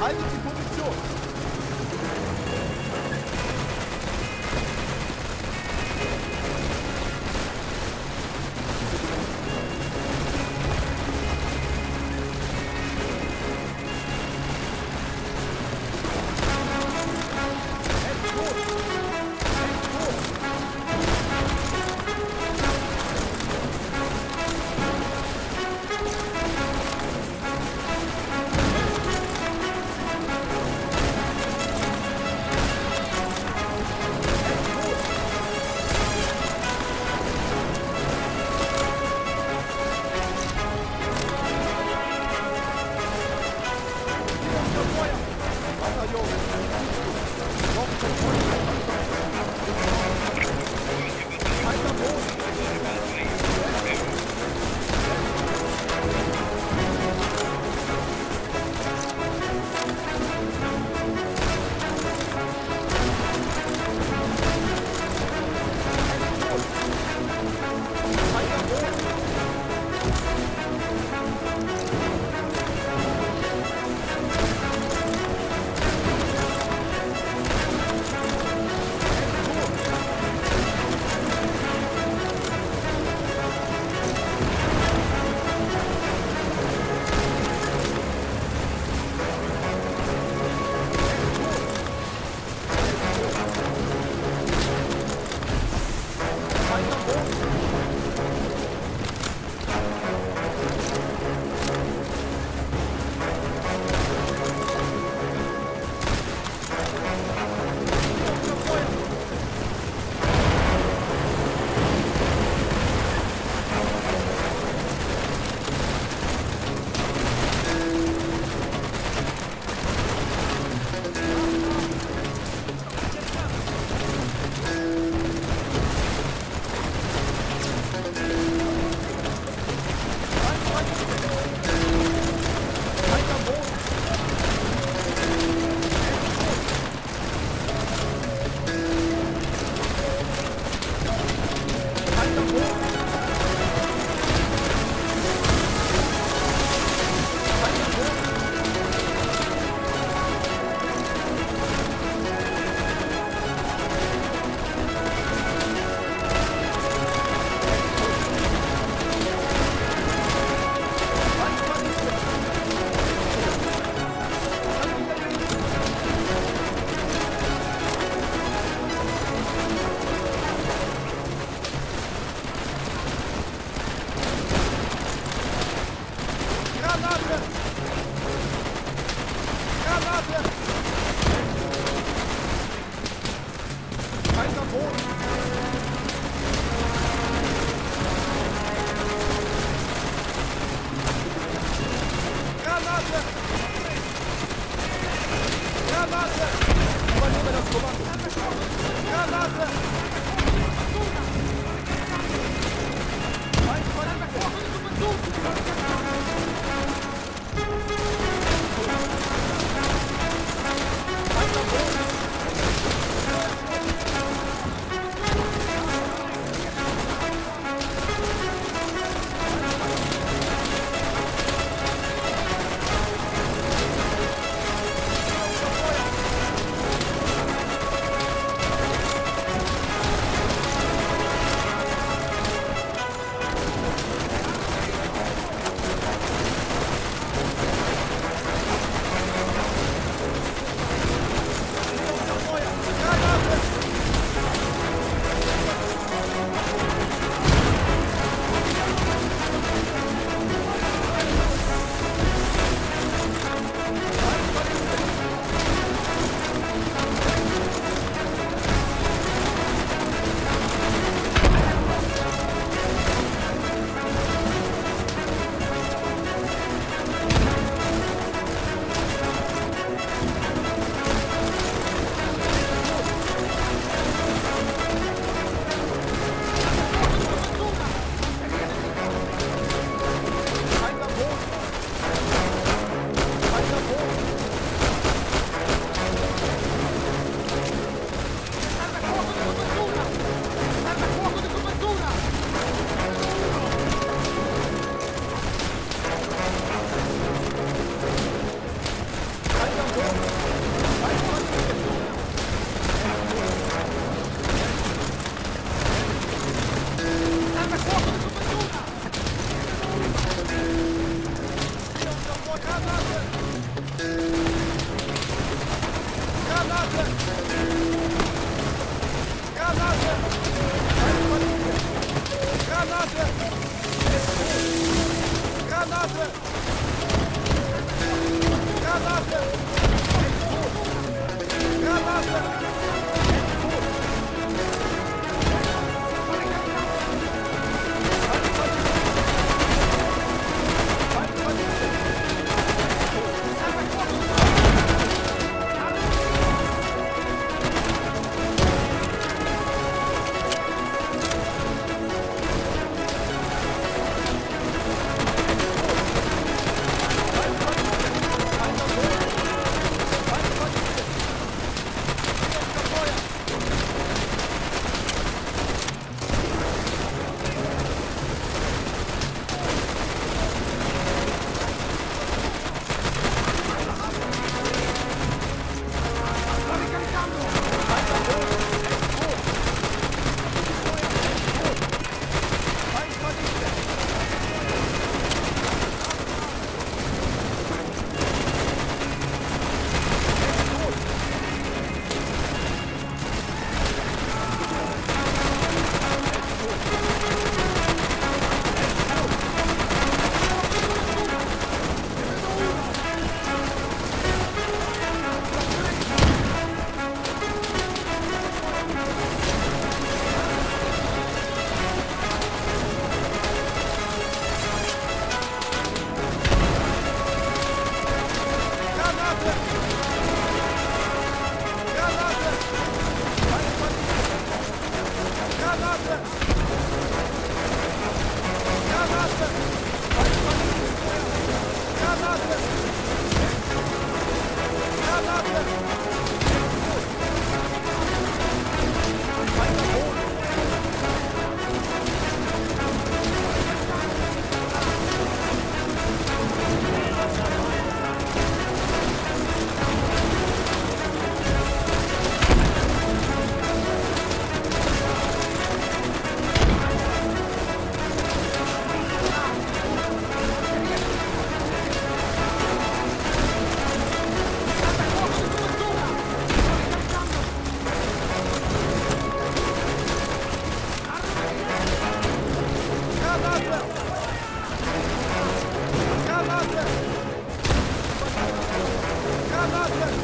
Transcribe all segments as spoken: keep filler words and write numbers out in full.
Haltet die Position!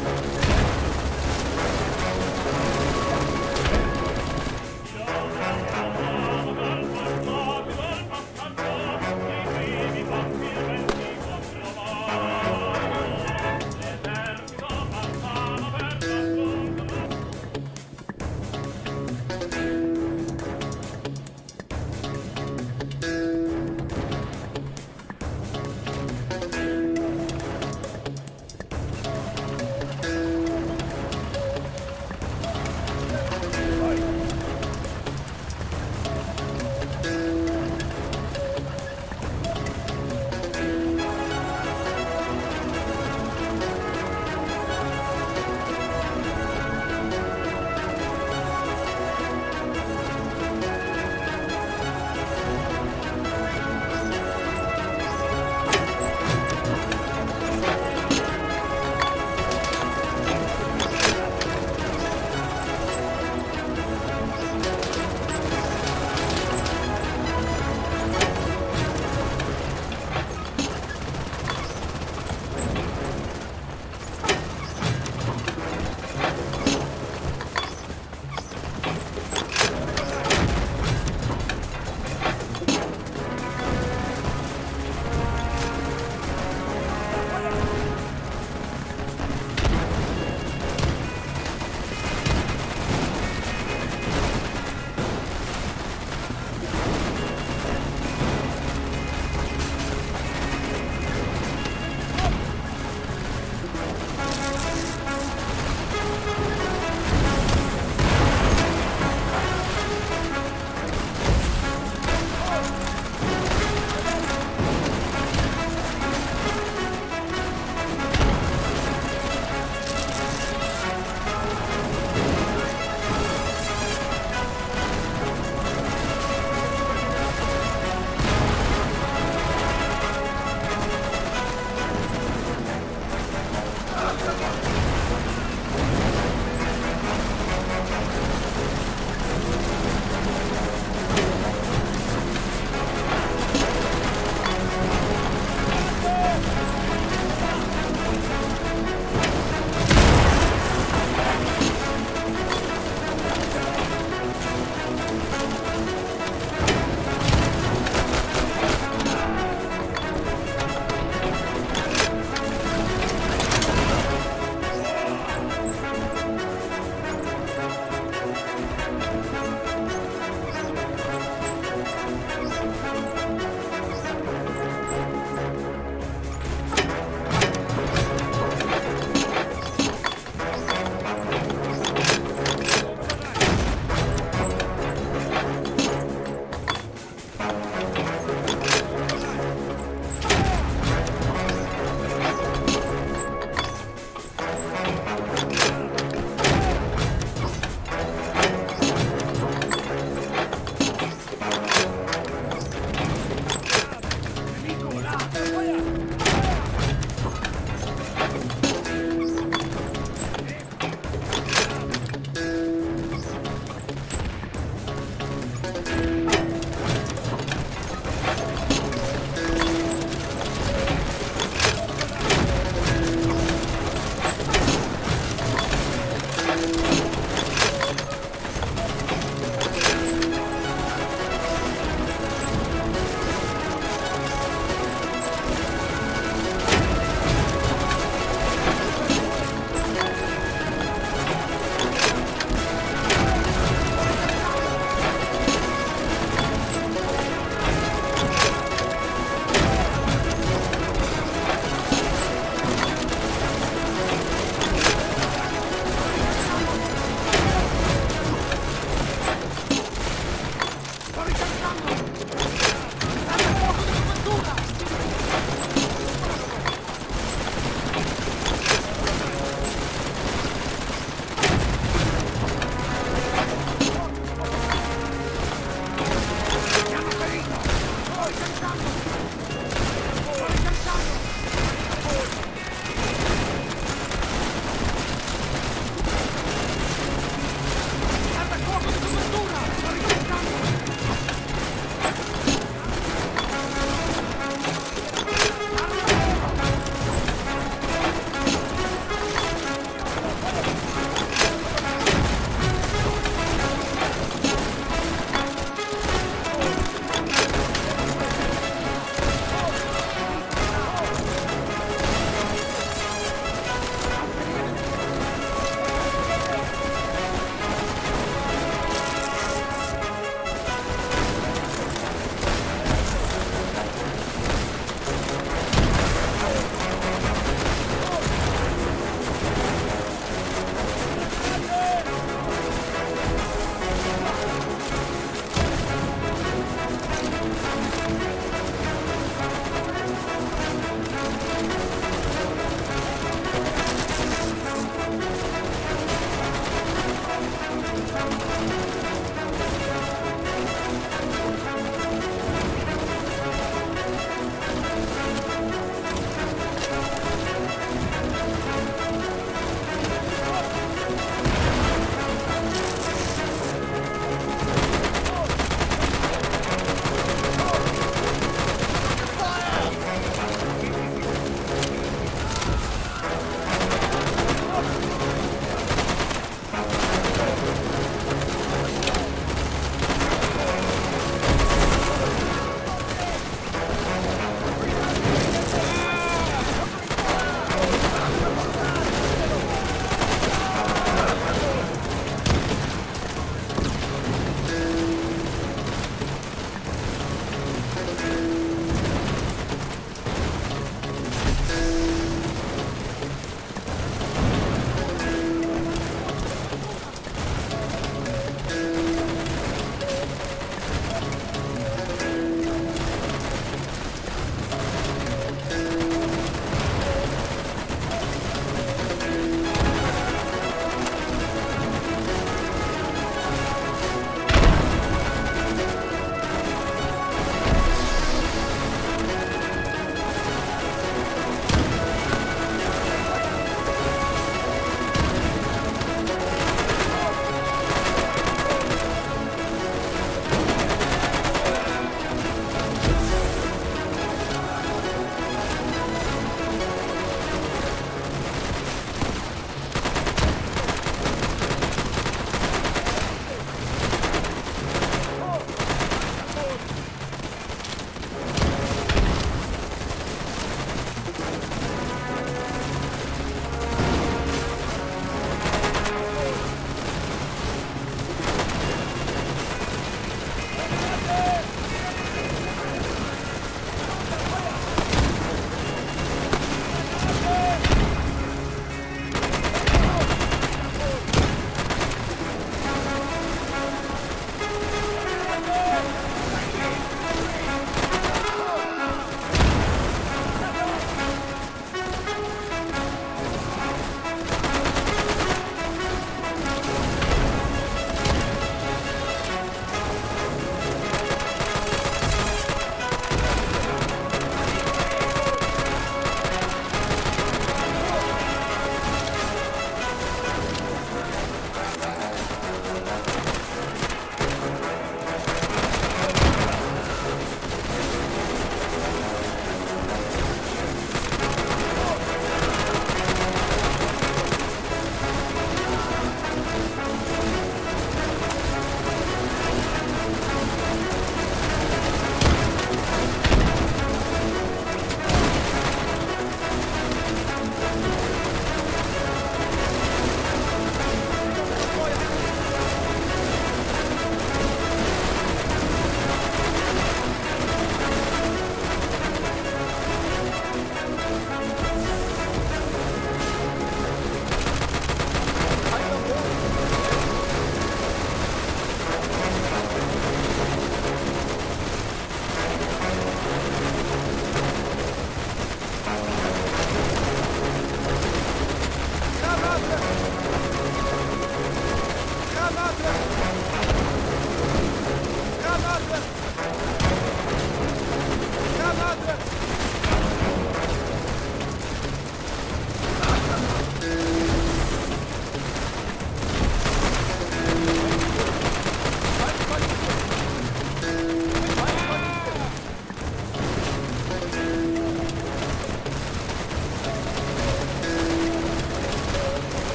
Thank you.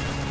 Bye.